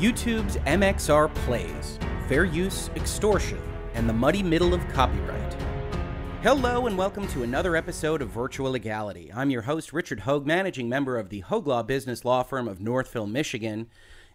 YouTube's MXR Plays, fair use, extortion, and the muddy middle of copyright. Hello and welcome to another episode of Virtual Legality. I'm your host, Richard Hoeg, managing member of the Hoeg Law business law firm of Northville, Michigan.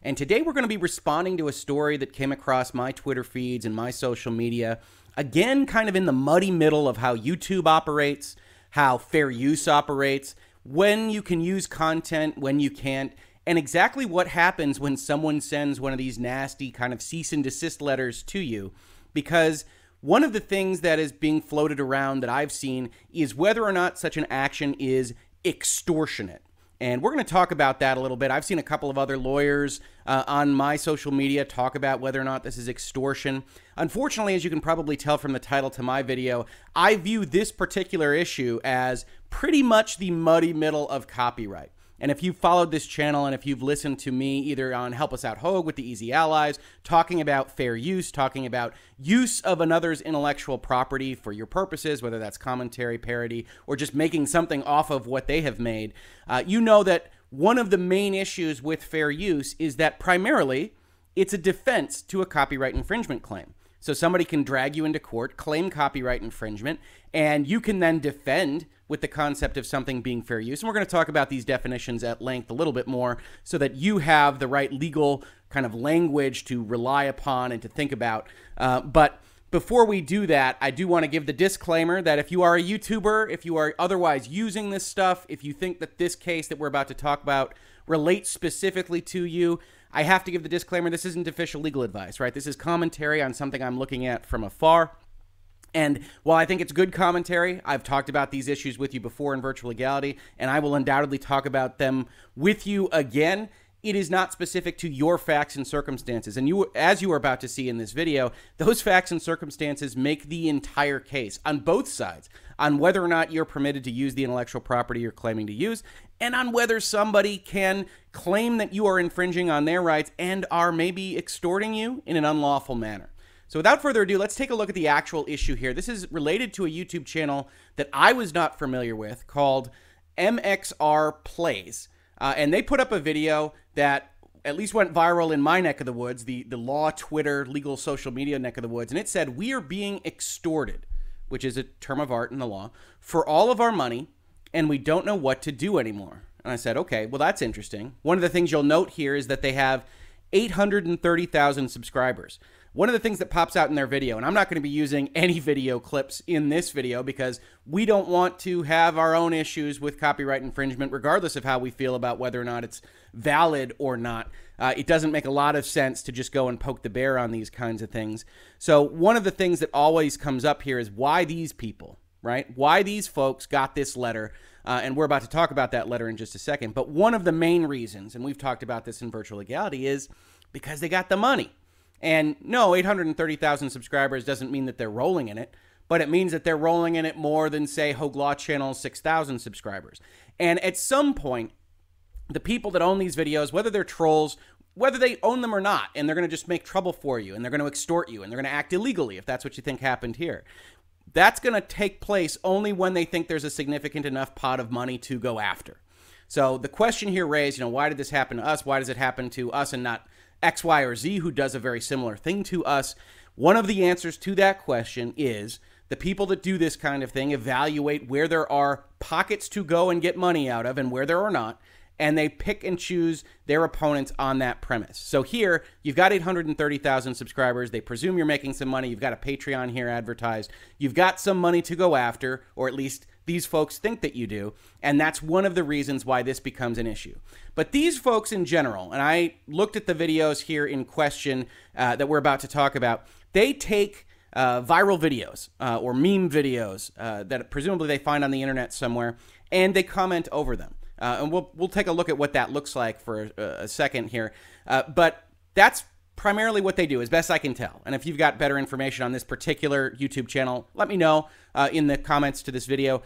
And today we're going to be responding to a story that came across my Twitter feeds and my social media, again, kind of in the muddy middle of how YouTube operates, how fair use operates, when you can use content, when you can't, and exactly what happens when someone sends one of these nasty kind of cease and desist letters to you. Because one of the things that is being floated around that I've seen is whether or not such an action is extortionate. And we're going to talk about that a little bit. I've seen a couple of other lawyers on my social media talk about whether or not this is extortion. Unfortunately, as you can probably tell from the title to my video, I view this particular issue as pretty much the muddy middle of copyright. And if you've followed this channel and if you've listened to me either on Help Us Out Hogue with the Easy Allies, talking about fair use, talking about use of another's intellectual property for your purposes, whether that's commentary, parody, or just making something off of what they have made, you know that one of the main issues with fair use is that primarily it's a defense to a copyright infringement claim. So somebody can drag you into court, claim copyright infringement, and you can then defend with the concept of something being fair use. And we're going to talk about these definitions at length a little bit more so that you have the right legal kind of language to rely upon and to think about. But before we do that, I do want to give the disclaimer that if you are a YouTuber, if you are otherwise using this stuff, if you think that this case that we're about to talk about relates specifically to you, I have to give the disclaimer, this isn't official legal advice, right? This is commentary on something I'm looking at from afar. And while I think it's good commentary, I've talked about these issues with you before in Virtual Legality, and I will undoubtedly talk about them with you again. It is not specific to your facts and circumstances. And you, as you are about to see in this video, those facts and circumstances make the entire case on both sides, on whether or not you're permitted to use the intellectual property you're claiming to use, and on whether somebody can claim that you are infringing on their rights and are maybe extorting you in an unlawful manner. So without further ado, let's take a look at the actual issue here. This is related to a YouTube channel that I was not familiar with called MXR Plays. And they put up a video that at least went viral in my neck of the woods, the law, Twitter, legal, social media neck of the woods. And it said, we are being extorted, which is a term of art in the law, for all of our money, and we don't know what to do anymore. And I said, okay, well, that's interesting. One of the things you'll note here is that they have 830,000 subscribers. One of the things that pops out in their video, and I'm not going to be using any video clips in this video because we don't want to have our own issues with copyright infringement, regardless of how we feel about whether or not it's valid or not. It doesn't make a lot of sense to just go and poke the bear on these kinds of things. So one of the things that always comes up here is why these people, right? Why these folks got this letter. And we're about to talk about that letter in just a second. But one of the main reasons, and we've talked about this in Virtual Legality, is because they got the money. And no, 830,000 subscribers doesn't mean that they're rolling in it, but it means that they're rolling in it more than, say, Hoeg Law Channel's 6,000 subscribers. And at some point, the people that own these videos, whether they're trolls, whether they own them or not, and they're going to just make trouble for you, and they're going to extort you, and they're going to act illegally, if that's what you think happened here. That's going to take place only when they think there's a significant enough pot of money to go after. So the question here raised, you know, why did this happen to us? Why does it happen to us and not X, Y, or Z, who does a very similar thing to us? One of the answers to that question is the people that do this kind of thing evaluate where there are pockets to go and get money out of and where there are not, and they pick and choose their opponents on that premise. So here, you've got 830,000 subscribers. They presume you're making some money. You've got a Patreon here advertised. You've got some money to go after, or at least these folks think that you do, and that's one of the reasons why this becomes an issue. But these folks in general, and I looked at the videos here in question that we're about to talk about, they take viral videos or meme videos that presumably they find on the internet somewhere, and they comment over them. And we'll take a look at what that looks like for a second here. But that's primarily what they do, as best I can tell. And if you've got better information on this particular YouTube channel, let me know in the comments to this video.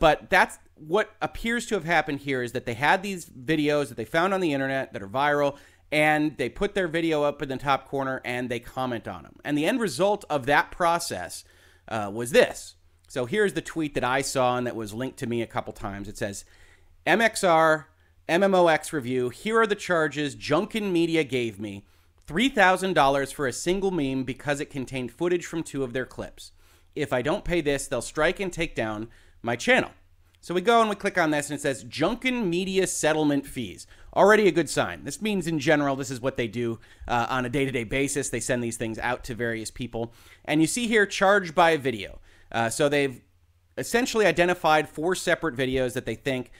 But that's what appears to have happened here, is that they had these videos that they found on the internet that are viral, and they put their video up in the top corner and they comment on them. And the end result of that process was this. So here's the tweet that I saw and that was linked to me a couple times. It says, MXR, MMOX review, here are the charges Jukin Media gave me. $3,000 for a single meme because it contained footage from two of their clips. If I don't pay this, they'll strike and take down my channel. So we go and we click on this and it says Jukin Media settlement fees. Already a good sign. This means in general, this is what they do on a day-to-day basis. They send these things out to various people. And you see here, charged by video. So they've essentially identified four separate videos that they think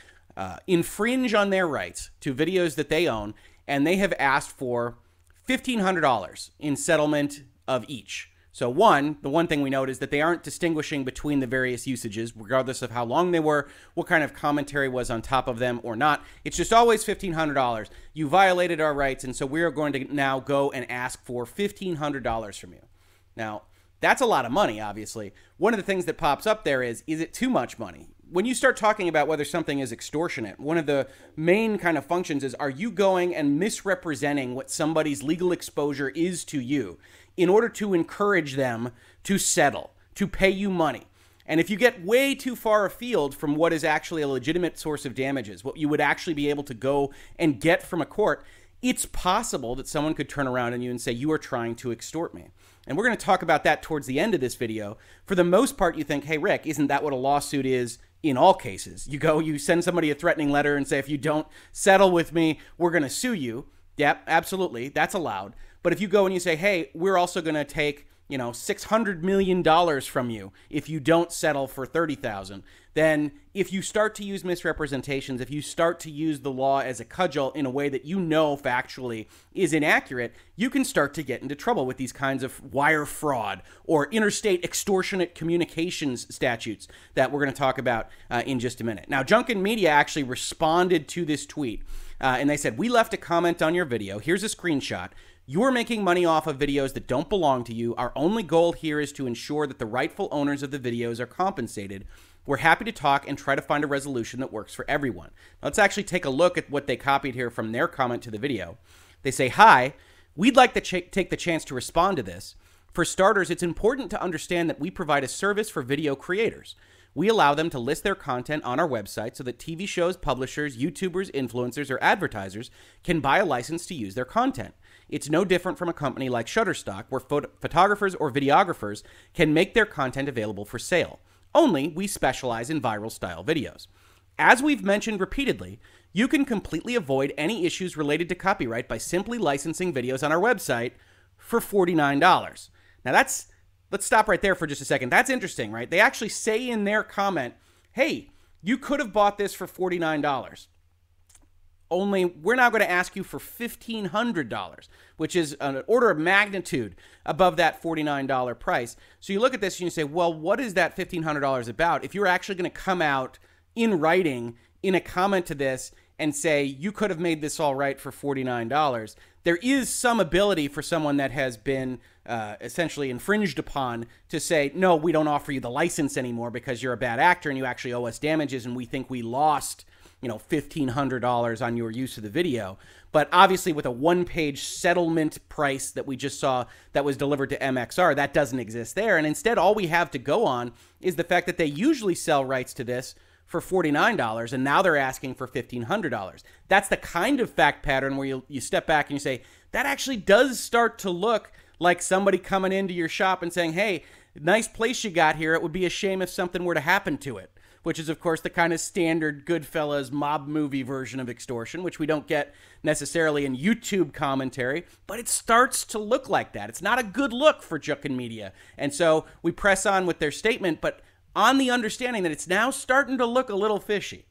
infringe on their rights to videos that they own. And they have asked for $1,500 in settlement of each. So the one thing we note is that they aren't distinguishing between the various usages, regardless of how long they were, what kind of commentary was on top of them or not. It's just always $1,500. You violated our rights, and so we are going to now go and ask for $1,500 from you. Now, that's a lot of money, obviously. One of the things that pops up there is it too much money? When you start talking about whether something is extortionate, one of the main kind of functions is, are you going and misrepresenting what somebody's legal exposure is to you in order to encourage them to settle, to pay you money? And if you get way too far afield from what is actually a legitimate source of damages, what you would actually be able to go and get from a court, it's possible that someone could turn around on you and say, you are trying to extort me. And we're going to talk about that towards the end of this video. For the most part, you think, hey, Rick, isn't that what a lawsuit is? In all cases, you go, you send somebody a threatening letter and say, if you don't settle with me, we're going to sue you. Yep, absolutely. That's allowed. But if you go and you say, hey, we're also going to take, you know, $600 million from you if you don't settle for $30,000, then if you start to use misrepresentations, if you start to use the law as a cudgel in a way that you know factually is inaccurate, you can start to get into trouble with these kinds of wire fraud or interstate extortionate communications statutes that we're going to talk about in just a minute. Now, Jukin Media actually responded to this tweet, and they said, we left a comment on your video. Here's a screenshot. You're making money off of videos that don't belong to you. Our only goal here is to ensure that the rightful owners of the videos are compensated. We're happy to talk and try to find a resolution that works for everyone. Now, let's actually take a look at what they copied here from their comment to the video. They say, hi, we'd like to take the chance to respond to this. For starters, it's important to understand that we provide a service for video creators. We allow them to list their content on our website so that TV shows, publishers, YouTubers, influencers, or advertisers can buy a license to use their content. It's no different from a company like Shutterstock, where photographers or videographers can make their content available for sale. Only we specialize in viral style videos. As we've mentioned repeatedly, you can completely avoid any issues related to copyright by simply licensing videos on our website for $49. Now let's stop right there for just a second. That's interesting, right? They actually say in their comment, hey, you could have bought this for $49. Only we're now going to ask you for $1,500, which is an order of magnitude above that $49 price. So you look at this and you say, well, what is that $1,500 about? If you're actually going to come out in writing in a comment to this and say, you could have made this all right for $49, there is some ability for someone that has been essentially infringed upon to say, no, we don't offer you the license anymore because you're a bad actor and you actually owe us damages and we think we lost, you know, $1,500 on your use of the video. But obviously with a one-page settlement price that we just saw that was delivered to MXR, that doesn't exist there. And instead, all we have to go on is the fact that they usually sell rights to this for $49, and now they're asking for $1,500. That's the kind of fact pattern where you step back and you say, that actually does start to look like somebody coming into your shop and saying, hey, nice place you got here. It would be a shame if something were to happen to it. Which is, of course, the kind of standard Goodfellas mob movie version of extortion, which we don't get necessarily in YouTube commentary, but it starts to look like that. It's not a good look for Jukin Media. And so we press on with their statement, but on the understanding that it's now starting to look a little fishy.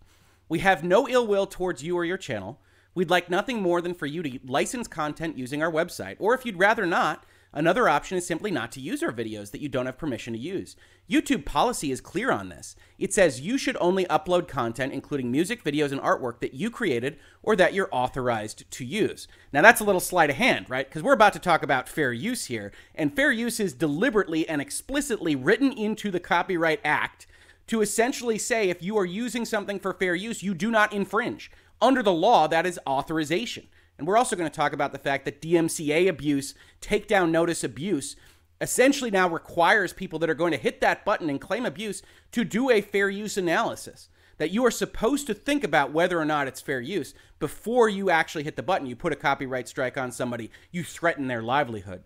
We have no ill will towards you or your channel. We'd like nothing more than for you to license content using our website, or if you'd rather not, another option is simply not to use our videos that you don't have permission to use. YouTube policy is clear on this. It says you should only upload content, including music, videos, and artwork that you created or that you're authorized to use. Now, that's a little sleight of hand, right? Because we're about to talk about fair use here, and fair use is deliberately and explicitly written into the Copyright Act to essentially say if you are using something for fair use, you do not infringe. Under the law, that is authorization. And we're also going to talk about the fact that DMCA abuse, takedown notice abuse, essentially now requires people that are going to hit that button and claim abuse to do a fair use analysis. that you are supposed to think about whether or not it's fair use before you actually hit the button. You put a copyright strike on somebody, you threaten their livelihood.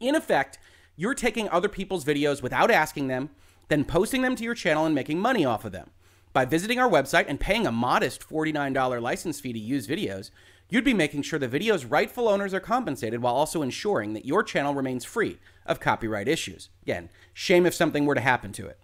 In effect, you're taking other people's videos without asking them, then posting them to your channel and making money off of them. By visiting our website and paying a modest $49 license fee to use videos, you'd be making sure the video's rightful owners are compensated while also ensuring that your channel remains free of copyright issues. Again, shame if something were to happen to it.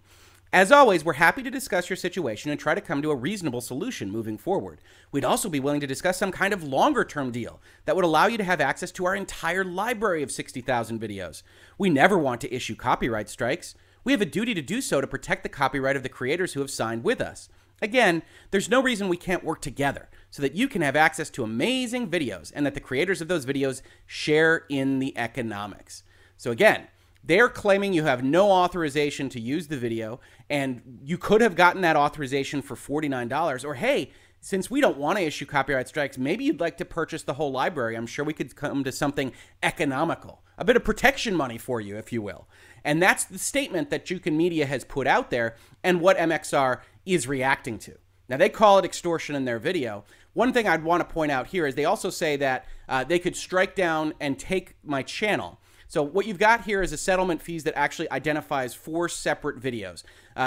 As always, we're happy to discuss your situation and try to come to a reasonable solution moving forward. We'd also be willing to discuss some kind of longer-term deal that would allow you to have access to our entire library of 60,000 videos. We never want to issue copyright strikes. We have a duty to do so to protect the copyright of the creators who have signed with us. Again, there's no reason we can't work together so that you can have access to amazing videos and that the creators of those videos share in the economics. So again, they're claiming you have no authorization to use the video, and you could have gotten that authorization for $49. Or hey, since we don't want to issue copyright strikes, maybe you'd like to purchase the whole library. I'm sure we could come to something economical, a bit of protection money for you, if you will. And that's the statement that Jukin Media has put out there and what MXR is reacting to. Now, they call it extortion in their video. One thing I'd want to point out here is they also say that they could strike down and take my channel. So what you've got here is a settlement fees that actually identifies four separate videos.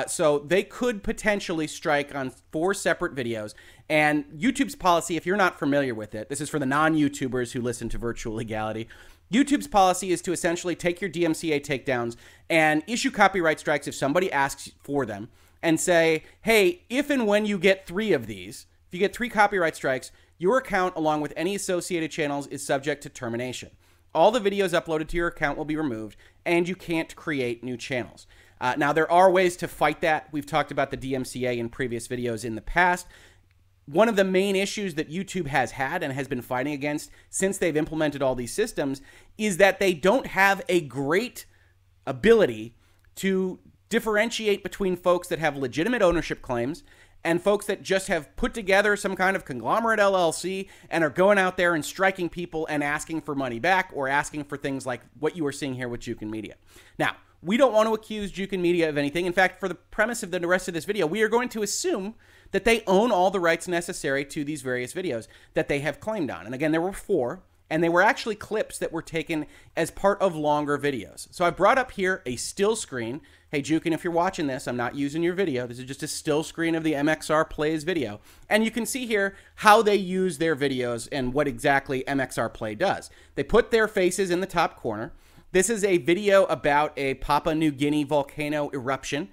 So they could potentially strike on four separate videos. And YouTube's policy, if you're not familiar with it, this is for the non-YouTubers who listen to Virtual Legality, YouTube's policy is to essentially take your DMCA takedowns and issue copyright strikes if somebody asks for them and say, hey, if and when you get three of these, if you get three copyright strikes, your account along with any associated channels is subject to termination. All the videos uploaded to your account will be removed, and you can't create new channels. Now, there are ways to fight that. We've talked about the DMCA in previous videos in the past. One of the main issues that YouTube has had and has been fighting against since they've implemented all these systems is that they don't have a great ability to differentiate between folks that have legitimate ownership claims and folks that just have put together some kind of conglomerate LLC and are going out there and striking people and asking for money back or asking for things like what you are seeing here with Jukin Media. Now, we don't want to accuse Jukin Media of anything. In fact, for the premise of the rest of this video, we are going to assume that they own all the rights necessary to these various videos that they have claimed on. And again, there were four, and they were actually clips that were taken as part of longer videos. So I brought up here a still screen. Hey, Jukin, if you're watching this, I'm not using your video. This is just a still screen of the MXR Plays video. And you can see here how they use their videos and what exactly MXR Play does. They put their faces in the top corner. This is a video about a Papua New Guinea volcano eruption.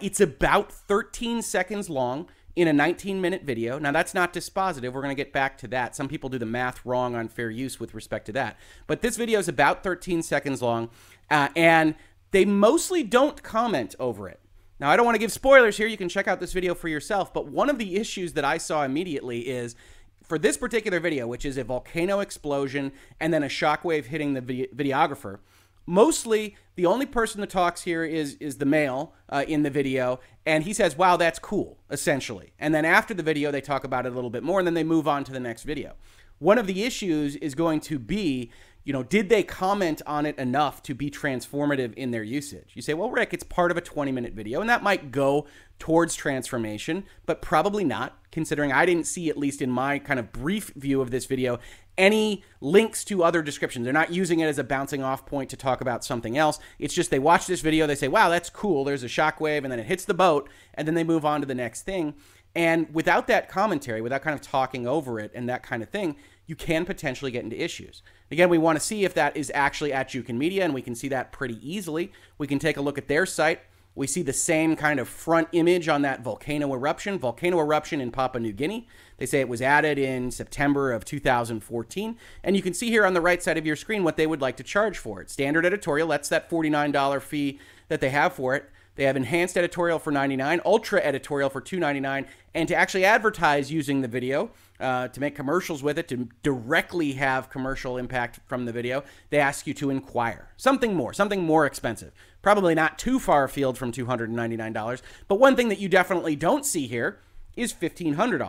It's about 13 seconds long in a 19-minute video. Now, that's not dispositive. We're going to get back to that. Some people do the math wrong on fair use with respect to that. But this video is about 13 seconds long, and they mostly don't comment over it. Now, I don't want to give spoilers here. You can check out this video for yourself. But one of the issues that I saw immediately is, for this particular video, which is a volcano explosion and then a shockwave hitting the videographer, mostly, the only person that talks here is the male in the video, and he says, wow, that's cool, essentially. And then after the video, they talk about it a little bit more, and then they move on to the next video. One of the issues is going to be, you know, did they comment on it enough to be transformative in their usage? You say, well, Rick, it's part of a 20-minute video, and that might go towards transformation, but probably not, considering I didn't see, at least in my kind of brief view of this video, any links to other descriptions. They're not using it as a bouncing off point to talk about something else. It's just they watch this video, they say, wow, that's cool, there's a shockwave, and then it hits the boat, and then they move on to the next thing. And without that commentary, without kind of talking over it and that kind of thing, you can potentially get into issues. Again, we want to see if that is actually at Jukin Media, and we can see that pretty easily. We can take a look at their site. We see the same kind of front image on that volcano eruption in Papua New Guinea. They say it was added in September of 2014. And you can see here on the right side of your screen what they would like to charge for it. Standard editorial, that's that $49 fee that they have for it. They have enhanced editorial for $99, ultra editorial for $2.99, and to actually advertise using the video, to make commercials with it, to directly have commercial impact from the video, they ask you to inquire. Something more expensive. Probably not too far afield from $299, but one thing that you definitely don't see here is $1,500.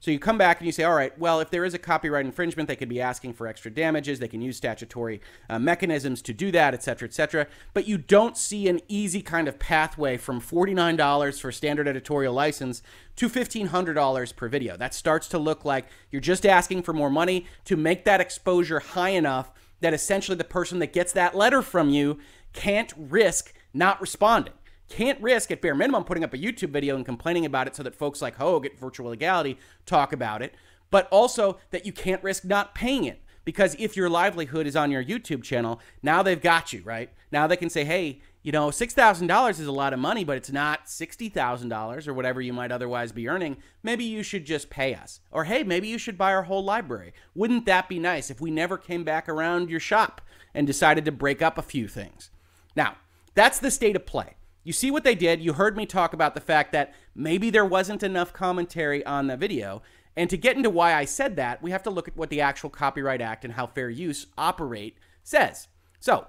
So you come back and you say, all right, well, if there is a copyright infringement, they could be asking for extra damages. They can use statutory mechanisms to do that, et cetera, et cetera. But you don't see an easy kind of pathway from $49 for standard editorial license to $1,500 per video. That starts to look like you're just asking for more money to make that exposure high enough that essentially the person that gets that letter from you can't risk not responding. Can't risk, at bare minimum, putting up a YouTube video and complaining about it so that folks like Hoeg at Virtual Legality talk about it, but also that you can't risk not paying it, because if your livelihood is on your YouTube channel, now they've got you, right? Now they can say, hey, you know, $6,000 is a lot of money, but it's not $60,000 or whatever you might otherwise be earning. Maybe you should just pay us. Or, hey, maybe you should buy our whole library. Wouldn't that be nice if we never came back around your shop and decided to break up a few things? Now, that's the state of play. You see what they did. You heard me talk about the fact that maybe there wasn't enough commentary on the video. And to get into why I said that, we have to look at what the actual Copyright Act and how fair use operate says. So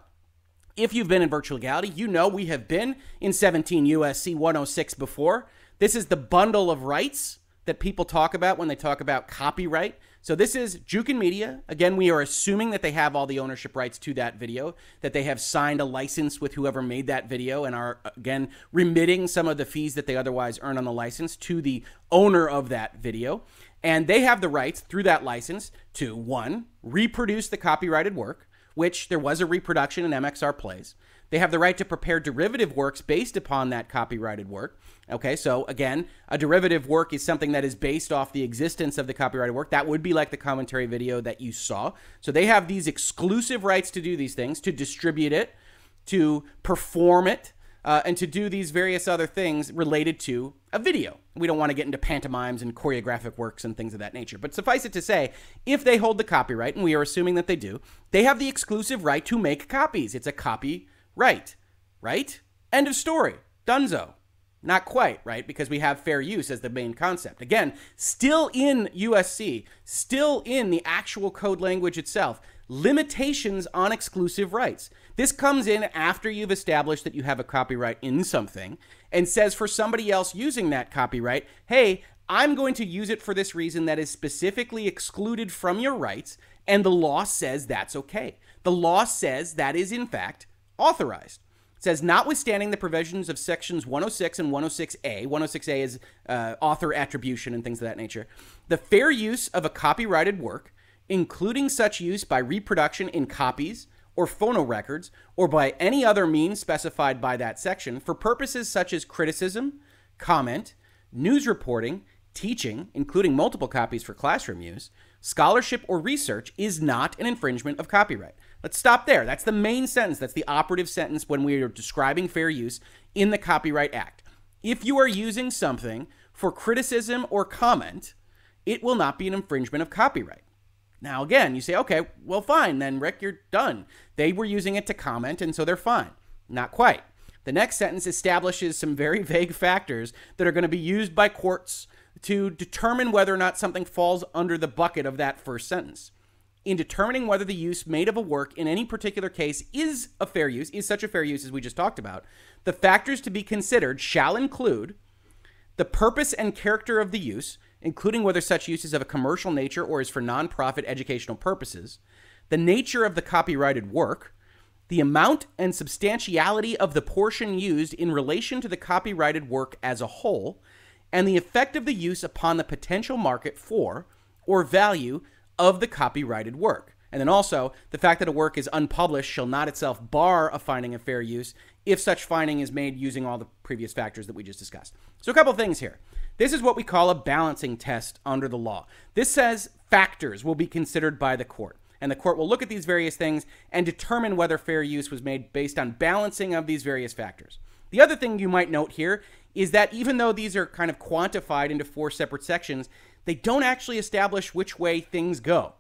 if you've been in Virtual Legality, you know we have been in 17 USC 106 before. This is the bundle of rights that people talk about when they talk about copyright. So this is Jukin Media. Again, we are assuming that they have all the ownership rights to that video, that they have signed a license with whoever made that video and are, again, remitting some of the fees that they otherwise earn on the license to the owner of that video. And they have the rights through that license to, one, reproduce the copyrighted work, which there was a reproduction in MXR Plays. They have the right to prepare derivative works based upon that copyrighted work. Okay, so again, a derivative work is something that is based off the existence of the copyrighted work. That would be like the commentary video that you saw. So they have these exclusive rights to do these things, to distribute it, to perform it, and to do these various other things related to a video. We don't want to get into pantomimes and choreographic works and things of that nature. But suffice it to say, if they hold the copyright, and we are assuming that they do, they have the exclusive right to make copies. It's a copy. Right? End of story. Dunzo. Not quite, right? Because we have fair use as the main concept. Again, still in USC, still in the actual code language itself, limitations on exclusive rights. This comes in after you've established that you have a copyright in something and says for somebody else using that copyright, hey, I'm going to use it for this reason that is specifically excluded from your rights, and the law says that's okay. The law says that is, in fact, authorized. It says, notwithstanding the provisions of sections 106 and 106A, 106A is author attribution and things of that nature, the fair use of a copyrighted work, including such use by reproduction in copies or phonorecords or by any other means specified by that section for purposes such as criticism, comment, news reporting, teaching, including multiple copies for classroom use, scholarship or research is not an infringement of copyright. Let's stop there. That's the main sentence. That's the operative sentence when we are describing fair use in the Copyright Act. If you are using something for criticism or comment, it will not be an infringement of copyright. Now, again, you say, okay, well, fine, then, Rick, you're done. They were using it to comment, and so they're fine. Not quite. The next sentence establishes some very vague factors that are going to be used by courts to determine whether or not something falls under the bucket of that first sentence. In determining whether the use made of a work in any particular case is a fair use, is such a fair use as we just talked about, the factors to be considered shall include the purpose and character of the use, including whether such use is of a commercial nature or is for nonprofit educational purposes, the nature of the copyrighted work, the amount and substantiality of the portion used in relation to the copyrighted work as a whole, and the effect of the use upon the potential market for or value of the copyrighted work. And then also, the fact that a work is unpublished shall not itself bar a finding of fair use if such finding is made using all the previous factors that we just discussed. So a couple things here. This is what we call a balancing test under the law. This says factors will be considered by the court, and the court will look at these various things and determine whether fair use was made based on balancing of these various factors. The other thing you might note here is that even though these are kind of quantified into four separate sections, they don't actually establish which way things go,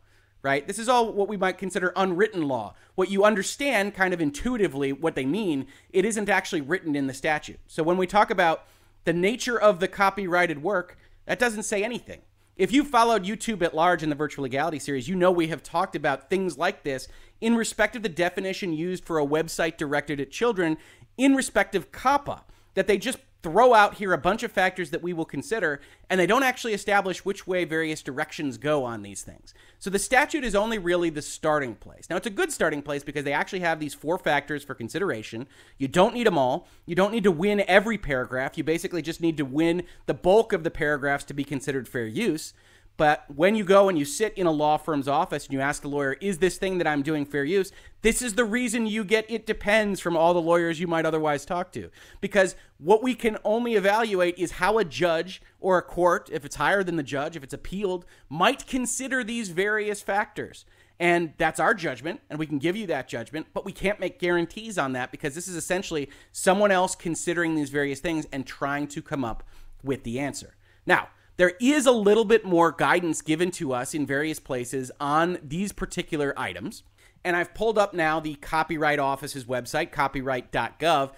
right? This is all what we might consider unwritten law. What you understand kind of intuitively what they mean, it isn't actually written in the statute. So when we talk about the nature of the copyrighted work, that doesn't say anything. If you followed YouTube at large in the Virtual Legality series, you know we have talked about things like this in respect of the definition used for a website directed at children in respect of COPPA, that they just throw out here a bunch of factors that we will consider, and they don't actually establish which way various directions go on these things. So the statute is only really the starting place. Now, it's a good starting place because they actually have these 4 factors for consideration. You don't need them all. You don't need to win every paragraph. You basically just need to win the bulk of the paragraphs to be considered fair use. But when you go and you sit in a law firm's office and you ask the lawyer, is this thing that I'm doing fair use? This is the reason you get "it depends" from all the lawyers you might otherwise talk to. Because what we can only evaluate is how a judge or a court, if it's higher than the judge, if it's appealed, might consider these various factors. And that's our judgment, and we can give you that judgment, but we can't make guarantees on that because this is essentially someone else considering these various things and trying to come up with the answer. Now, there is a little bit more guidance given to us in various places on these particular items. And I've pulled up now the Copyright Office's website, copyright.gov,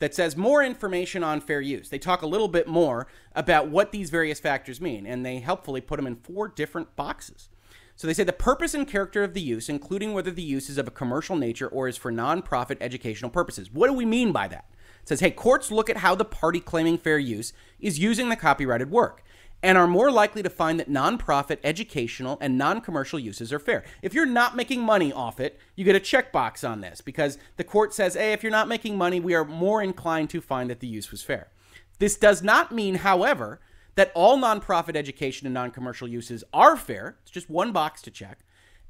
that says more information on fair use. They talk a little bit more about what these various factors mean, and they helpfully put them in 4 different boxes. So they say the purpose and character of the use, including whether the use is of a commercial nature or is for nonprofit educational purposes. What do we mean by that? It says, hey, courts look at how the party claiming fair use is using the copyrighted work, and are more likely to find that nonprofit, educational, and non-commercial uses are fair. If you're not making money off it, you get a checkbox on this because the court says, hey, if you're not making money, we are more inclined to find that the use was fair. This does not mean, however, that all nonprofit, education, and non-commercial uses are fair. It's just one box to check.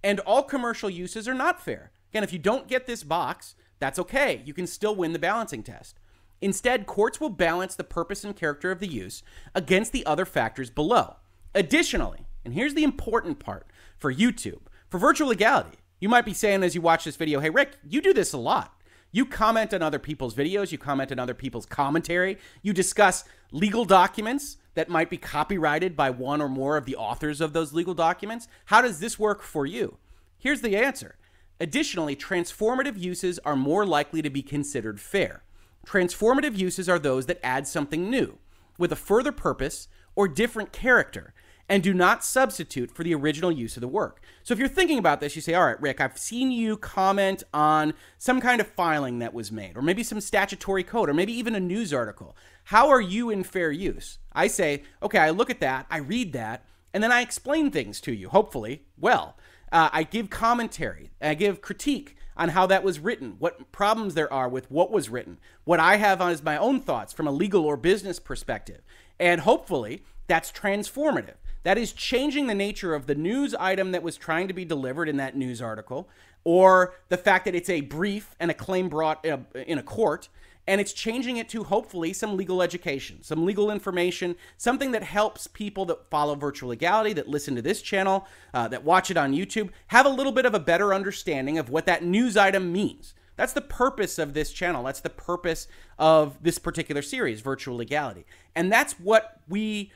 And all commercial uses are not fair. Again, if you don't get this box, that's okay. You can still win the balancing test. Instead, courts will balance the purpose and character of the use against the other factors below. Additionally, and here's the important part for YouTube, for virtual legality, you might be saying as you watch this video, hey, Rick, you do this a lot. You comment on other people's videos. You comment on other people's commentary. You discuss legal documents that might be copyrighted by one or more of the authors of those legal documents. How does this work for you? Here's the answer. Additionally, transformative uses are more likely to be considered fair. Transformative uses are those that add something new with a further purpose or different character and do not substitute for the original use of the work. So if you're thinking about this, you say, all right, Rick, I've seen you comment on some kind of filing that was made, or maybe some statutory code, or maybe even a news article. How are you in fair use? I say, okay, I look at that, I read that, and then I explain things to you, hopefully. Well, I give commentary, I give critique on how that was written, what problems there are with what was written, what I have on is my own thoughts from a legal or business perspective. And hopefully that's transformative. That is changing the nature of the news item that was trying to be delivered in that news article, or the fact that it's a brief and a claim brought in a court, and it's changing it to hopefully some legal education, some legal information, something that helps people that follow virtual legality, that listen to this channel, that watch it on YouTube, have a little bit of a better understanding of what that news item means. That's the purpose of this channel. That's the purpose of this particular series, Virtual Legality. And that's what we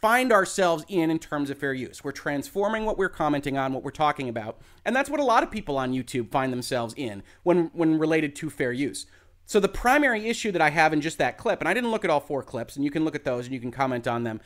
find ourselves in terms of fair use. We're transforming what we're commenting on, what we're talking about. And that's what a lot of people on YouTube find themselves in when related to fair use. So the primary issue that I have in just that clip, and I didn't look at all 4 clips, and you can look at those and you can comment on them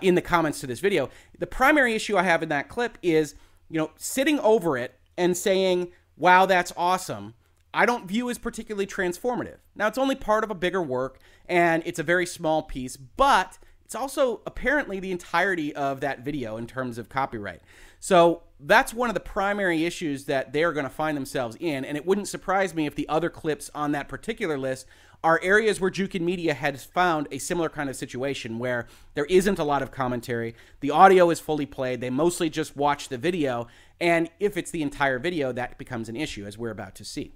in the comments to this video. The primary issue I have in that clip is, you know, sitting over it and saying, wow, that's awesome, I don't view as particularly transformative. Now, it's only part of a bigger work and it's a very small piece, but it's also apparently the entirety of that video in terms of copyright. So that's one of the primary issues that they're going to find themselves in. And it wouldn't surprise me if the other clips on that particular list are areas where Jukin Media has found a similar kind of situation where there isn't a lot of commentary. The audio is fully played. They mostly just watch the video. And if it's the entire video, that becomes an issue, as we're about to see.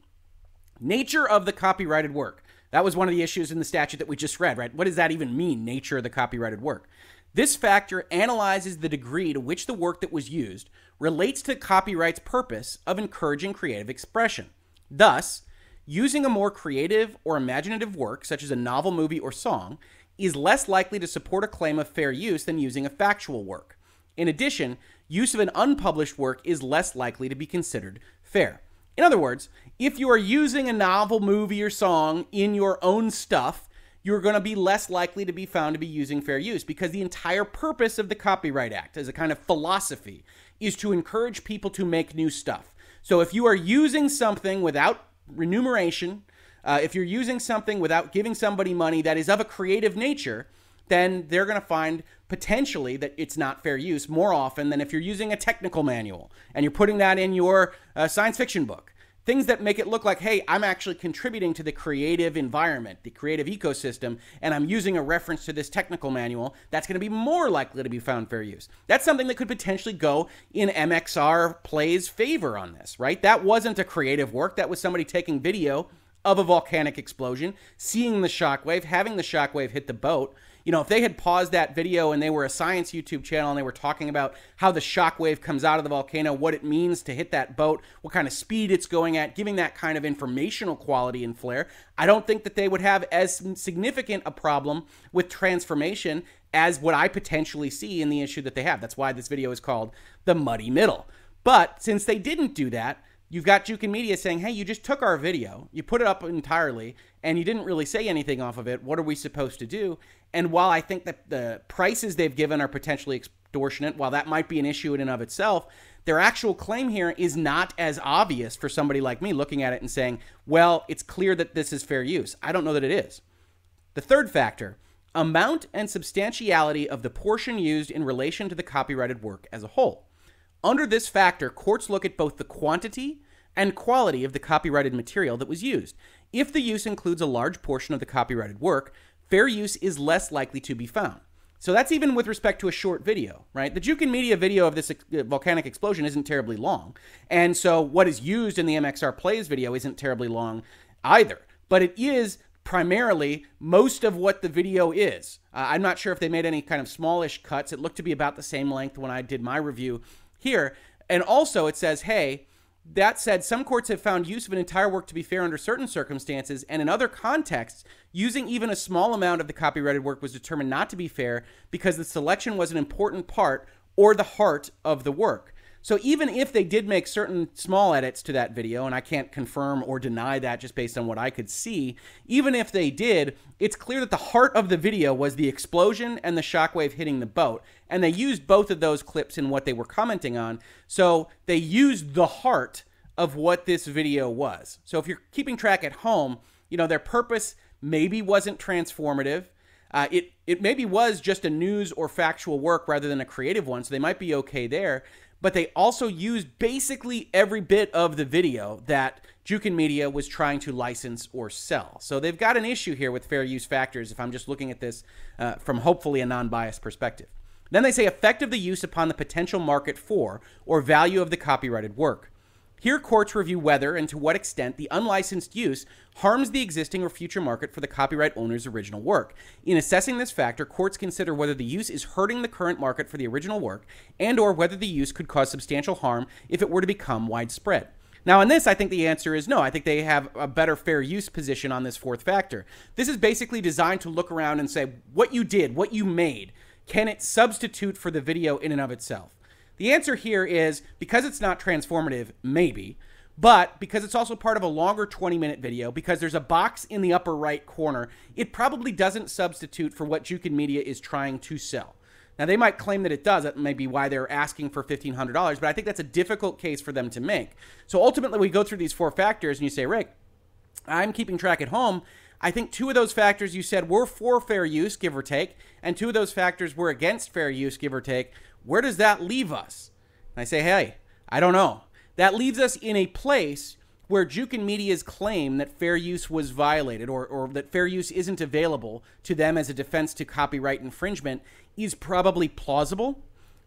Nature of the copyrighted work. That was one of the issues in the statute that we just read, right? What does that even mean, nature of the copyrighted work? This factor analyzes the degree to which the work that was used relates to copyright's purpose of encouraging creative expression. Thus, using a more creative or imaginative work, such as a novel, movie, or song, is less likely to support a claim of fair use than using a factual work. In addition, use of an unpublished work is less likely to be considered fair. In other words, if you are using a novel, movie, or song in your own stuff, you're going to be less likely to be found to be using fair use because the entire purpose of the Copyright Act as a kind of philosophy is to encourage people to make new stuff. So if you are using something without remuneration, If you're using something without giving somebody money that is of a creative nature, then they're going to find potentially that it's not fair use more often than if you're using a technical manual and you're putting that in your science fiction book. Things that make it look like, hey, I'm actually contributing to the creative environment, the creative ecosystem, and I'm using a reference to this technical manual, that's going to be more likely to be found fair use. That's something that could potentially go in MXR Plays' favor on this, right? That wasn't a creative work. That was somebody taking video of a volcanic explosion, seeing the shockwave, having the shockwave hit the boat. You know, if they had paused that video and they were a science YouTube channel and they were talking about how the shockwave comes out of the volcano, what it means to hit that boat, what kind of speed it's going at, giving that kind of informational quality and flair, I don't think that they would have as significant a problem with transformation as what I potentially see in the issue that they have. That's why this video is called The Muddy Middle. But since they didn't do that, you've got Jukin Media saying, hey, you just took our video, you put it up entirely, and you didn't really say anything off of it. What are we supposed to do? And while I think that the prices they've given are potentially extortionate, while that might be an issue in and of itself, their actual claim here is not as obvious for somebody like me looking at it and saying, well, it's clear that this is fair use. I don't know that it is. The third factor, amount and substantiality of the portion used in relation to the copyrighted work as a whole. Under this factor, courts look at both the quantity and quality of the copyrighted material that was used. If the use includes a large portion of the copyrighted work, fair use is less likely to be found. So that's even with respect to a short video, right? The Jukin Media video of this volcanic explosion isn't terribly long. And so what is used in the MXR Plays video isn't terribly long either. But it is primarily most of what the video is. I'm not sure if they made any kind of smallish cuts. It looked to be about the same length when I did my review here. And also it says, hey, that said, some courts have found use of an entire work to be fair under certain circumstances, and in other contexts, using even a small amount of the copyrighted work was determined not to be fair because the selection was an important part or the heart of the work. So even if they did make certain small edits to that video, and I can't confirm or deny that just based on what I could see, even if they did, it's clear that the heart of the video was the explosion and the shockwave hitting the boat. And they used both of those clips in what they were commenting on. So they used the heart of what this video was. So if you're keeping track at home, you know, their purpose maybe wasn't transformative. It maybe was just a news or factual work rather than a creative one. So they might be okay there. But they also used basically every bit of the video that Jukin Media was trying to license or sell. So they've got an issue here with fair use factors if I'm just looking at this from hopefully a non-biased perspective. Then they say effect of the use upon the potential market for or value of the copyrighted work. Here courts review whether and to what extent the unlicensed use harms the existing or future market for the copyright owner's original work. In assessing this factor, courts consider whether the use is hurting the current market for the original work and or whether the use could cause substantial harm if it were to become widespread. Now, in this, I think the answer is no. I think they have a better fair use position on this fourth factor. This is basically designed to look around and say, what you did, what you made, can it substitute for the video in and of itself? The answer here is, because it's not transformative, maybe, but because it's also part of a longer 20-minute video, because there's a box in the upper right corner, it probably doesn't substitute for what Jukin Media is trying to sell. Now, they might claim that it does. That may be why they're asking for $1,500, but I think that's a difficult case for them to make. So ultimately, we go through these four factors, and you say, Rick, I'm keeping track at home. I think two of those factors you said were for fair use, give or take, and two of those factors were against fair use, give or take. Where does that leave us? And I say, hey, I don't know. That leaves us in a place where Jukin Media's claim that fair use was violated or that fair use isn't available to them as a defense to copyright infringement is probably plausible,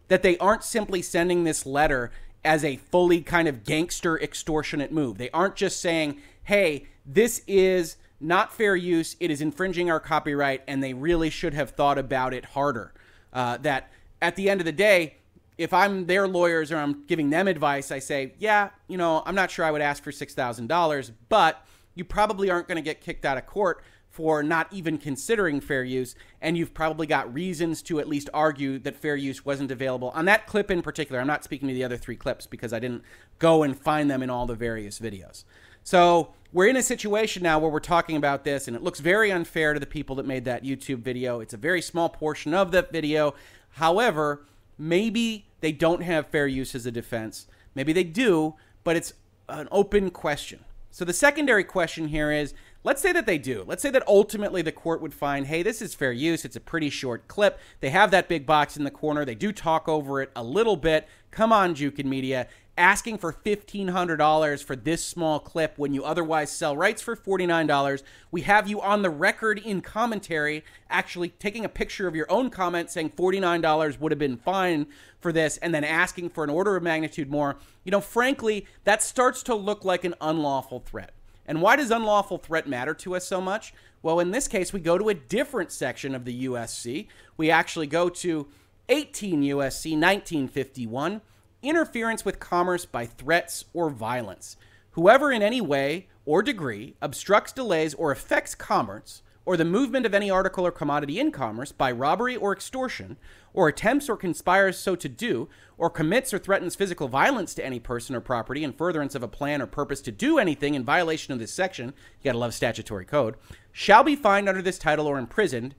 that they aren't simply sending this letter as a fully kind of gangster extortionate move. They aren't just saying, hey, this is not fair use, it is infringing our copyright, and they really should have thought about it harder. That at the end of the day, if I'm their lawyers or I'm giving them advice, I say, yeah, you know, I'm not sure I would ask for $6,000, but you probably aren't going to get kicked out of court for not even considering fair use, and you've probably got reasons to at least argue that fair use wasn't available. On that clip in particular, I'm not speaking to the other three clips because I didn't go and find them in all the various videos. So we're in a situation now where we're talking about this, and it looks very unfair to the people that made that YouTube video. It's a very small portion of that video. However, maybe they don't have fair use as a defense. Maybe they do, but it's an open question. So the secondary question here is, Let's say that they do. Let's say that ultimately the court would find, hey, this is fair use. It's a pretty short clip. They have that big box in the corner. They do talk over it a little bit. Come on, Jukin Media. Asking for $1,500 for this small clip when you otherwise sell rights for $49. We have you on the record in commentary, actually taking a picture of your own comment saying $49 would have been fine for this, and then asking for an order of magnitude more. You know, frankly, that starts to look like an unlawful threat. And why does unlawful threat matter to us so much? Well, in this case, we go to a different section of the USC. We actually go to 18 USC 1951. Interference with commerce by threats or violence. Whoever in any way or degree obstructs, delays, or affects commerce or the movement of any article or commodity in commerce by robbery or extortion, or attempts or conspires so to do, or commits or threatens physical violence to any person or property in furtherance of a plan or purpose to do anything in violation of this section, you gotta love statutory code, shall be fined under this title or imprisoned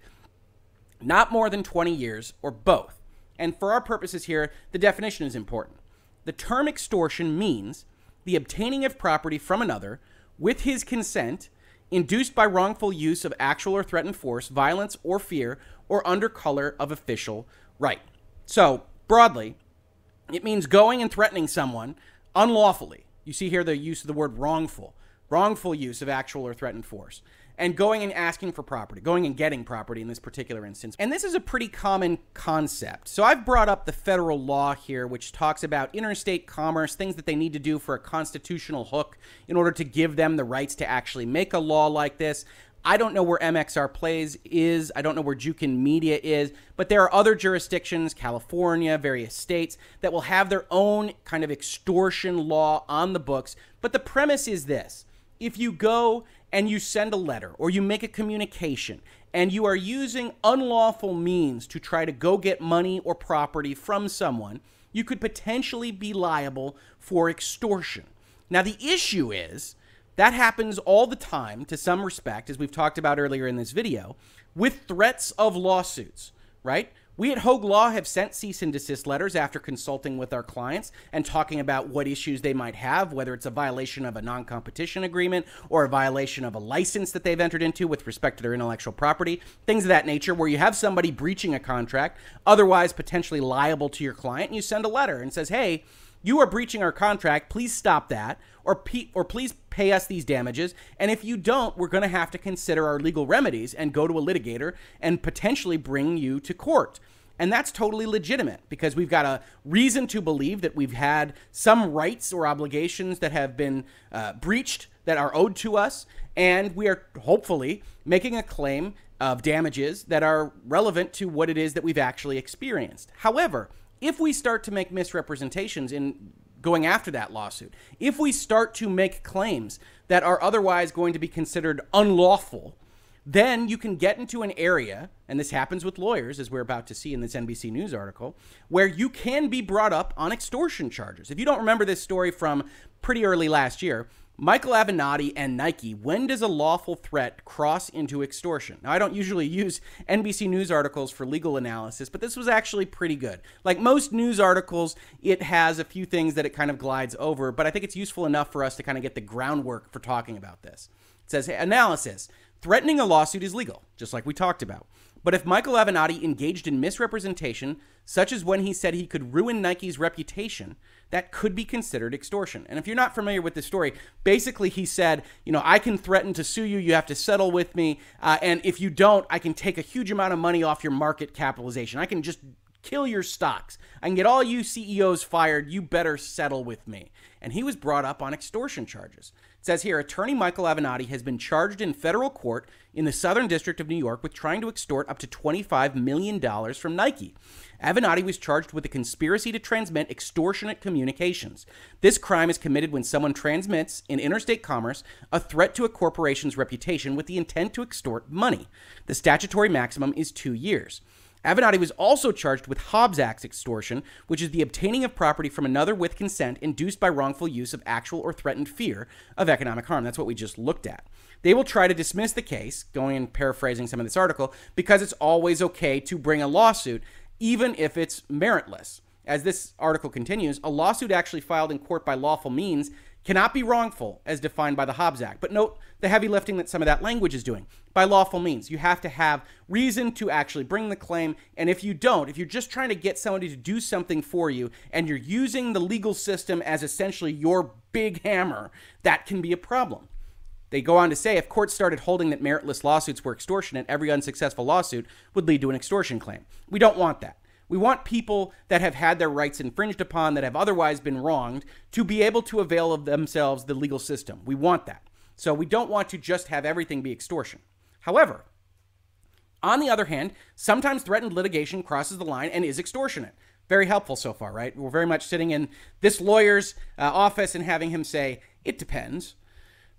not more than 20 years or both. And for our purposes here, the definition is important. The term extortion means the obtaining of property from another with his consent, induced by wrongful use of actual or threatened force, violence, or fear, or under color of official right. So, broadly, it means going and threatening someone unlawfully. You see here the use of the word wrongful. Wrongful use of actual or threatened force. And going and asking for property, going and getting property in this particular instance. And this is a pretty common concept. So I've brought up the federal law here, which talks about interstate commerce, things that they need to do for a constitutional hook in order to give them the rights to actually make a law like this. I don't know where MXR Plays is. I don't know where Jukin Media is, but there are other jurisdictions, California, various states, that will have their own kind of extortion law on the books. But the premise is this. If you go and you send a letter or you make a communication and you are using unlawful means to try to go get money or property from someone, you could potentially be liable for extortion. Now, the issue is that happens all the time to some respect, as we've talked about earlier in this video, with threats of lawsuits, right? We at Hoeg Law have sent cease and desist letters after consulting with our clients and talking about what issues they might have, whether it's a violation of a non-competition agreement or a violation of a license that they've entered into with respect to their intellectual property, things of that nature where you have somebody breaching a contract, otherwise potentially liable to your client, and you send a letter and says, hey, you are breaching our contract, please stop that, or please pay us these damages, and if you don't, we're going to have to consider our legal remedies and go to a litigator and potentially bring you to court. And that's totally legitimate because we've got a reason to believe that we've had some rights or obligations that have been breached that are owed to us, and we are hopefully making a claim of damages that are relevant to what it is that we've actually experienced. However, if we start to make misrepresentations in going after that lawsuit, if we start to make claims that are otherwise going to be considered unlawful, then you can get into an area, and this happens with lawyers, as we're about to see in this NBC News article, where you can be brought up on extortion charges. If you don't remember this story from pretty early last year, Michael Avenatti and Nike, when does a lawful threat cross into extortion? Now, I don't usually use NBC News articles for legal analysis, but this was actually pretty good. Like most news articles, it has a few things that it kind of glides over, but I think it's useful enough for us to kind of get the groundwork for talking about this. It says, hey, analysis, threatening a lawsuit is legal, just like we talked about. But if Michael Avenatti engaged in misrepresentation, such as when he said he could ruin Nike's reputation, that could be considered extortion. And if you're not familiar with this story, basically he said, you know, I can threaten to sue you, you have to settle with me, and if you don't, I can take a huge amount of money off your market capitalization. I can just kill your stocks. I can get all you CEOs fired. You better settle with me. And he was brought up on extortion charges. It says here, attorney Michael Avenatti has been charged in federal court in the Southern District of New York with trying to extort up to $25 million from Nike. Avenatti was charged with a conspiracy to transmit extortionate communications. This crime is committed when someone transmits in interstate commerce a threat to a corporation's reputation with the intent to extort money. The statutory maximum is 2 years. Avenatti was also charged with Hobbs Act extortion, which is the obtaining of property from another with consent induced by wrongful use of actual or threatened fear of economic harm. That's what we just looked at. They will try to dismiss the case, going and paraphrasing some of this article, because it's always okay to bring a lawsuit, even if it's meritless. As this article continues, a lawsuit actually filed in court by lawful means cannot be wrongful as defined by the Hobbs Act. But note the heavy lifting that some of that language is doing. By lawful means, you have to have reason to actually bring the claim. And if you don't, if you're just trying to get somebody to do something for you and you're using the legal system as essentially your big hammer, that can be a problem. They go on to say, if courts started holding that meritless lawsuits were extortionate, every unsuccessful lawsuit would lead to an extortion claim. We don't want that. We want people that have had their rights infringed upon, that have otherwise been wronged, to be able to avail of themselves the legal system. We want that. So we don't want to just have everything be extortion. However, on the other hand, sometimes threatened litigation crosses the line and is extortionate. Very helpful so far, right? We're very much sitting in this lawyer's office and having him say, it depends.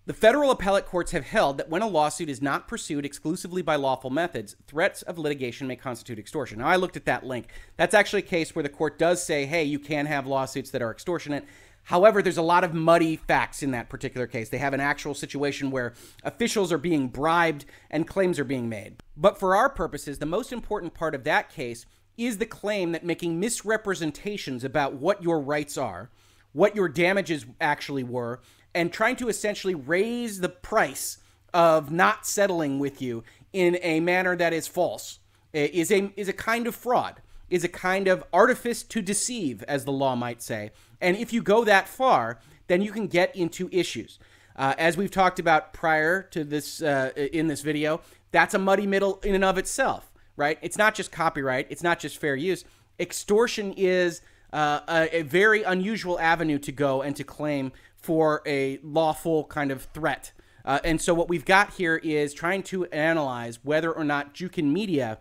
The federal appellate courts have held that when a lawsuit is not pursued exclusively by lawful methods, threats of litigation may constitute extortion. Now, I looked at that link. That's actually a case where the court does say, hey, you can have lawsuits that are extortionate. However, there's a lot of muddy facts in that particular case. They have an actual situation where officials are being bribed and claims are being made. But for our purposes, the most important part of that case is the claim that making misrepresentations about what your rights are, what your damages actually were, and trying to essentially raise the price of not settling with you in a manner that is false is a kind of fraud, is a kind of artifice to deceive, as the law might say. And if you go that far, then you can get into issues. As we've talked about prior to this, in this video, that's a muddy middle in and of itself, right? It's not just copyright. It's not just fair use. Extortion is a very unusual avenue to go and to claim for a lawful kind of threat. And so what we've got here is trying to analyze whether or not Jukin Media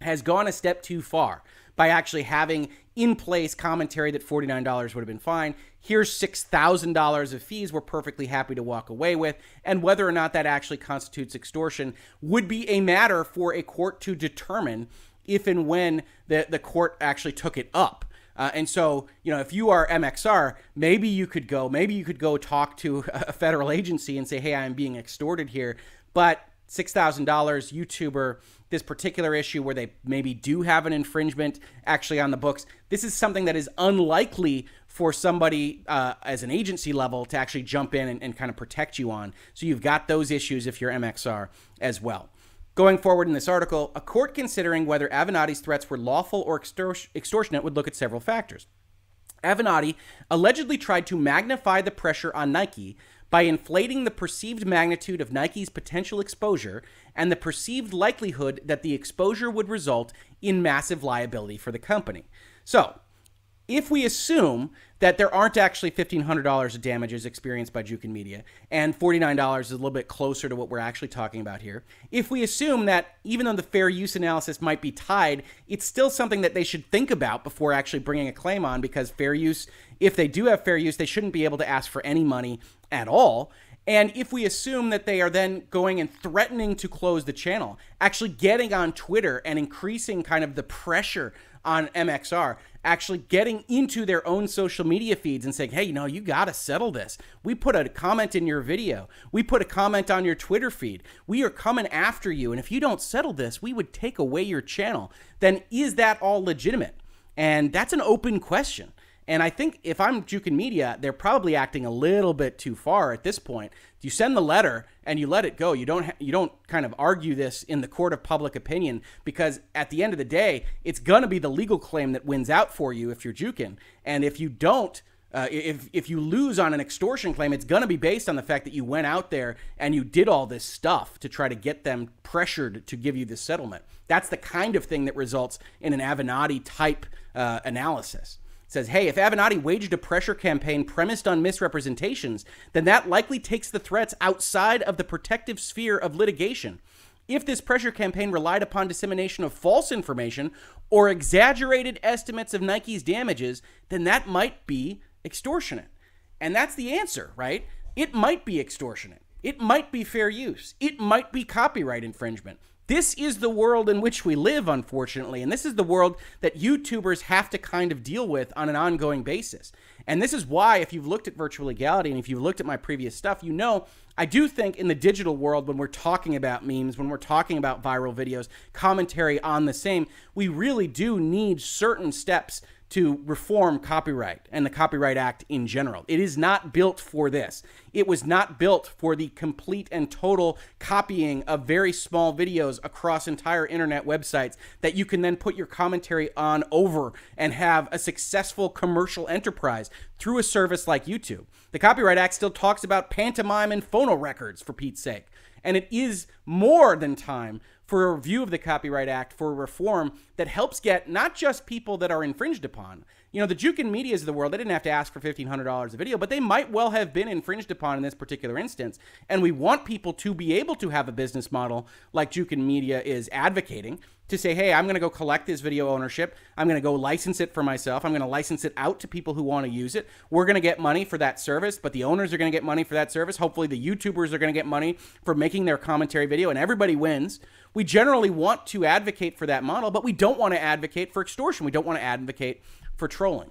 has gone a step too far by actually having in place commentary that $49 would have been fine. Here's $6,000 of fees we're perfectly happy to walk away with. And whether or not that actually constitutes extortion would be a matter for a court to determine if and when the court actually took it up. And so, you know, if you are MXR, maybe you could go talk to a federal agency and say, hey, I'm being extorted here, but $6,000 YouTuber, this particular issue where they maybe do have an infringement actually on the books. This is something that is unlikely for somebody as an agency level to actually jump in and kind of protect you on. So you've got those issues if you're MXR as well. Going forward in this article, a court considering whether Avenatti's threats were lawful or extortionate would look at several factors. Avenatti allegedly tried to magnify the pressure on Nike by inflating the perceived magnitude of Nike's potential exposure and the perceived likelihood that the exposure would result in massive liability for the company. So, if we assume that there aren't actually $1,500 of damages experienced by Jukin Media, and $49 is a little bit closer to what we're actually talking about here, if we assume that even though the fair use analysis might be tied, it's still something that they should think about before actually bringing a claim on, because fair use, if they do have fair use, they shouldn't be able to ask for any money at all. And if we assume that they are then going and threatening to close the channel, actually getting on Twitter and increasing kind of the pressure on MXR, actually getting into their own social media feeds and saying, hey, you know, you got to settle this. We put a comment in your video. We put a comment on your Twitter feed. We are coming after you. And if you don't settle this, we would take away your channel. Then is that all legitimate? And that's an open question. And I think if I'm Jukin Media, they're probably acting a little bit too far at this point. You send the letter and you let it go. You don't kind of argue this in the court of public opinion, because at the end of the day, it's going to be the legal claim that wins out for you if you're Jukin. And if you don't, if you lose on an extortion claim, it's going to be based on the fact that you went out there and you did all this stuff to try to get them pressured to give you this settlement. That's the kind of thing that results in an Avenatti type analysis. Says, hey, if Avenatti waged a pressure campaign premised on misrepresentations, then that likely takes the threats outside of the protective sphere of litigation. If this pressure campaign relied upon dissemination of false information or exaggerated estimates of Nike's damages, then that might be extortionate. And that's the answer, right? It might be extortionate. It might be fair use. It might be copyright infringement. This is the world in which we live, unfortunately, and this is the world that YouTubers have to kind of deal with on an ongoing basis. And this is why, if you've looked at Virtual Legality and if you've looked at my previous stuff, you know I do think in the digital world, when we're talking about memes, when we're talking about viral videos, commentary on the same, we really do need certain steps to reform copyright and the Copyright Act in general. It is not built for this. It was not built for the complete and total copying of very small videos across entire internet websites that you can then put your commentary on over and have a successful commercial enterprise through a service like YouTube. The Copyright Act still talks about pantomime and phonorecords, for Pete's sake. And it is more than time for a review of the Copyright Act for reform that helps get not just people that are infringed upon. You know, the Jukin Medias of the world, they didn't have to ask for $1,500 a video, but they might well have been infringed upon in this particular instance. And we want people to be able to have a business model like Jukin Media is advocating to say, hey, I'm going to go collect this video ownership. I'm going to go license it for myself. I'm going to license it out to people who want to use it. We're going to get money for that service, but the owners are going to get money for that service. Hopefully the YouTubers are going to get money for making their commentary video, and everybody wins. We generally want to advocate for that model, but we don't want to advocate for extortion. We don't want to advocate for trolling.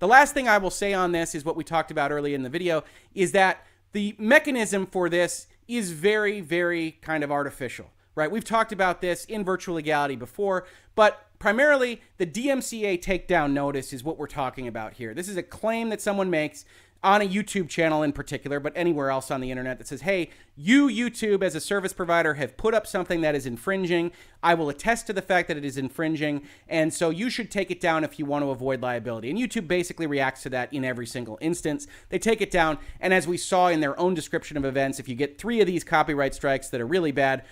The last thing I will say on this is what we talked about early in the video, is that the mechanism for this is very, very kind of artificial, right? We've talked about this in Virtual Legality before, but primarily the DMCA takedown notice is what we're talking about here. This is a claim that someone makes on a YouTube channel in particular, but anywhere else on the internet, that says, hey, you, YouTube, as a service provider, have put up something that is infringing. I will attest to the fact that it is infringing, and so you should take it down if you want to avoid liability. And YouTube basically reacts to that in every single instance. They take it down, and as we saw in their own description of events, if you get 3 of these copyright strikes that are really bad,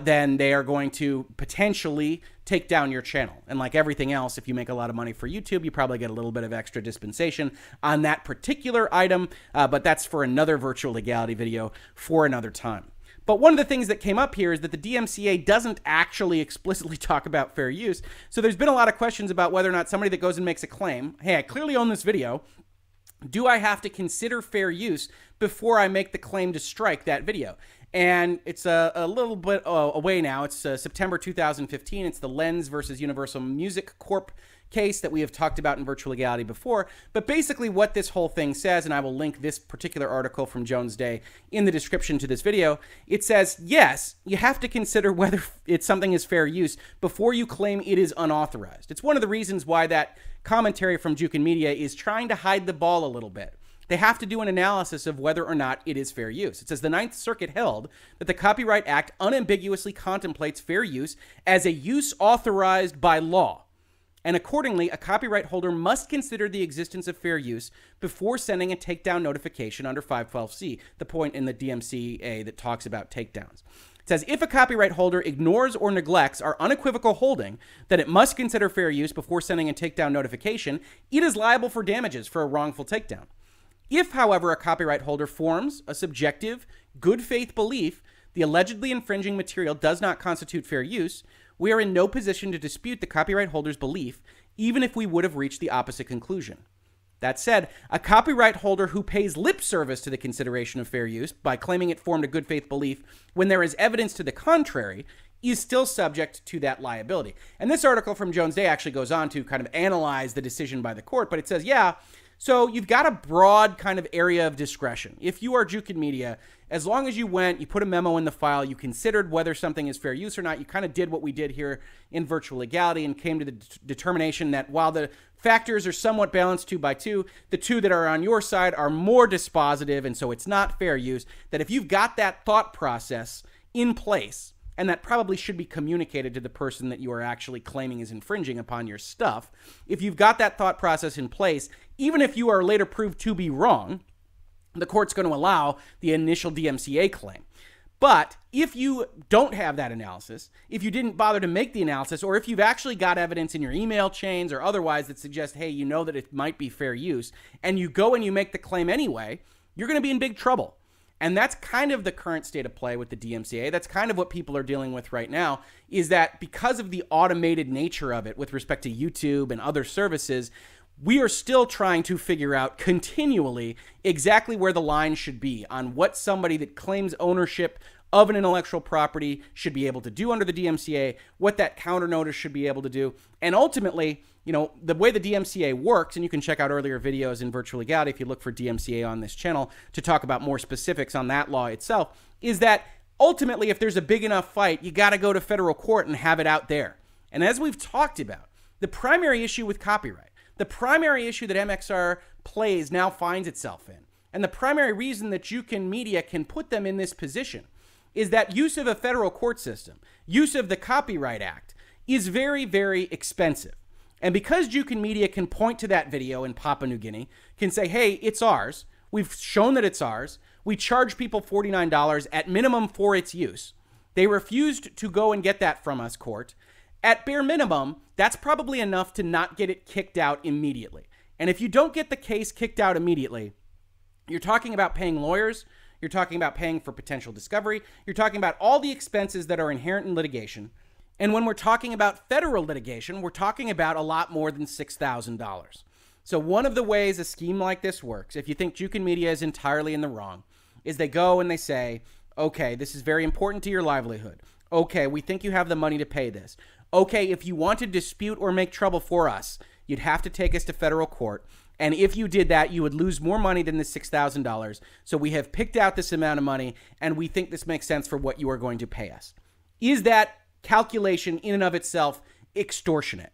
then they are going to potentially take down your channel. And like everything else, if you make a lot of money for YouTube, you probably get a little bit of extra dispensation on that particular item, but that's for another Virtual Legality video for another time. But one of the things that came up here is that the DMCA doesn't actually explicitly talk about fair use. So there's been a lot of questions about whether or not somebody that goes and makes a claim, hey, I clearly own this video, do I have to consider fair use before I make the claim to strike that video? And it's a little bit away now. It's September 2015. It's the Lenz versus Universal Music Corp case that we have talked about in Virtual Legality before. But basically what this whole thing says, and I will link this particular article from Jones Day in the description to this video, it says, yes, you have to consider whether it's something is fair use before you claim it is unauthorized. It's one of the reasons why that commentary from Jukin Media is trying to hide the ball a little bit. They have to do an analysis of whether or not it is fair use. It says the Ninth Circuit held that the Copyright Act unambiguously contemplates fair use as a use authorized by law. And accordingly, a copyright holder must consider the existence of fair use before sending a takedown notification under 512C, the point in the DMCA that talks about takedowns. It says, if a copyright holder ignores or neglects our unequivocal holding that it must consider fair use before sending a takedown notification, it is liable for damages for a wrongful takedown. If, however, a copyright holder forms a subjective, good faith belief the allegedly infringing material does not constitute fair use, we are in no position to dispute the copyright holder's belief, even if we would have reached the opposite conclusion. That said, a copyright holder who pays lip service to the consideration of fair use by claiming it formed a good faith belief when there is evidence to the contrary is still subject to that liability. And this article from Jones Day actually goes on to kind of analyze the decision by the court, but it says, yeah, so you've got a broad kind of area of discretion. If you are Jukin Media, as long as you went, you put a memo in the file, you considered whether something is fair use or not, you kind of did what we did here in Virtual Legality and came to the determination that while the factors are somewhat balanced 2 by 2, the 2 that are on your side are more dispositive, and so it's not fair use, that if you've got that thought process in place, and that probably should be communicated to the person that you are actually claiming is infringing upon your stuff. If you've got that thought process in place, even if you are later proved to be wrong, the court's going to allow the initial DMCA claim. But if you don't have that analysis, if you didn't bother to make the analysis, or if you've actually got evidence in your email chains or otherwise that suggests, hey, you know that it might be fair use, and you go and you make the claim anyway, you're going to be in big trouble. And that's kind of the current state of play with the DMCA. That's kind of what people are dealing with right now, is that because of the automated nature of it with respect to YouTube and other services, we are still trying to figure out continually exactly where the line should be on what somebody that claims ownership of an intellectual property should be able to do under the DMCA, what that counter notice should be able to do. And ultimately, you know, the way the DMCA works, and you can check out earlier videos in Virtual Legality if you look for DMCA on this channel to talk about more specifics on that law itself, is that ultimately if there's a big enough fight, you got to go to federal court and have it out there. And as we've talked about, the primary issue with copyright, the primary issue that MXR Plays now finds itself in, and the primary reason that Jukin Media can put them in this position, is that use of a federal court system, use of the Copyright Act, is very, very expensive. And because Jukin Media can point to that video in Papua New Guinea, can say, hey, it's ours, we've shown that it's ours, we charge people $49 at minimum for its use. They refused to go and get that from us, court. At bare minimum, that's probably enough to not get it kicked out immediately. And if you don't get the case kicked out immediately, you're talking about paying lawyers, you're talking about paying for potential discovery, you're talking about all the expenses that are inherent in litigation. And when we're talking about federal litigation, we're talking about a lot more than $6,000. So one of the ways a scheme like this works, if you think Jukin Media is entirely in the wrong, is they go and they say, okay, this is very important to your livelihood. Okay, we think you have the money to pay this. Okay, if you want to dispute or make trouble for us, you'd have to take us to federal court. And if you did that, you would lose more money than the $6,000. So we have picked out this amount of money, and we think this makes sense for what you are going to pay us. Is that calculation in and of itself extortionate?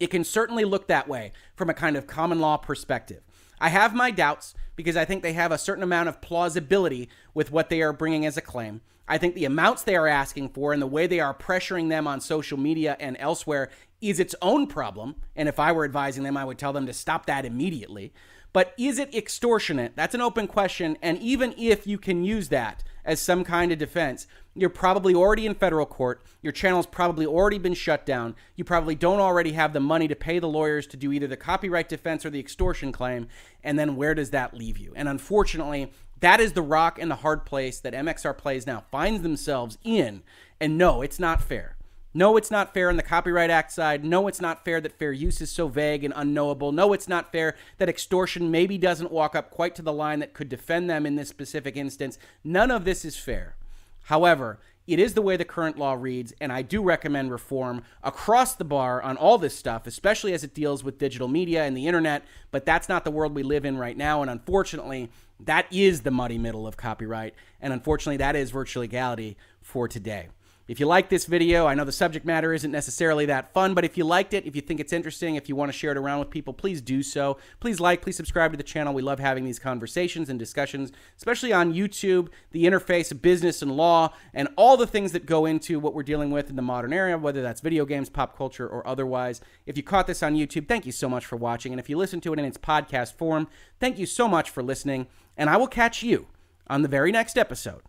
It can certainly look that way from a kind of common law perspective. I have my doubts because I think they have a certain amount of plausibility with what they are bringing as a claim. I think the amounts they are asking for and the way they are pressuring them on social media and elsewhere is its own problem. And if I were advising them, I would tell them to stop that immediately. But is it extortionate? That's an open question. And even if you can use that as some kind of defense, you're probably already in federal court. Your channel's probably already been shut down. You probably don't already have the money to pay the lawyers to do either the copyright defense or the extortion claim. And then where does that leave you? And unfortunately, that is the rock and the hard place that MXR Plays now finds themselves in. And no, it's not fair. No, it's not fair on the Copyright Act side. No, it's not fair that fair use is so vague and unknowable. No, it's not fair that extortion maybe doesn't walk up quite to the line that could defend them in this specific instance. None of this is fair. However, it is the way the current law reads, and I do recommend reform across the bar on all this stuff, especially as it deals with digital media and the internet, but that's not the world we live in right now, and unfortunately, that is the muddy middle of copyright, and unfortunately, that is virtual legality for today. If you like this video, I know the subject matter isn't necessarily that fun, but if you liked it, if you think it's interesting, if you want to share it around with people, please do so. Please like, please subscribe to the channel. We love having these conversations and discussions, especially on YouTube, the interface of business and law, and all the things that go into what we're dealing with in the modern era, whether that's video games, pop culture, or otherwise. If you caught this on YouTube, thank you so much for watching, and if you listen to it in its podcast form, thank you so much for listening, and I will catch you on the very next episode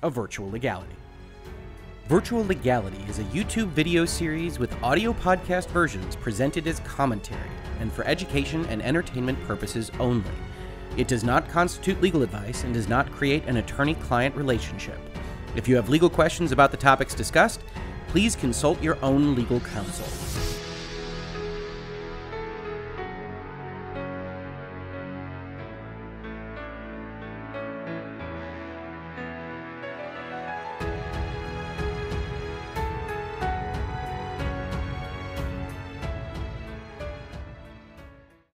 of Virtual Legality. Virtual Legality is a YouTube video series with audio podcast versions presented as commentary and for education and entertainment purposes only. It does not constitute legal advice and does not create an attorney-client relationship. If you have legal questions about the topics discussed, please consult your own legal counsel.